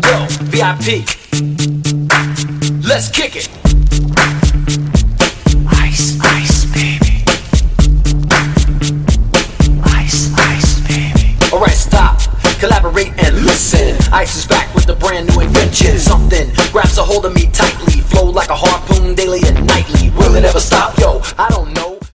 Yo, VIP, let's kick it. Ice, ice, baby. Ice, ice, baby. Alright, stop, collaborate and listen. Ice is back with a brand new invention. Something grabs a hold of me tightly, flow like a harpoon daily and nightly. Will it ever stop? Yo, I don't know.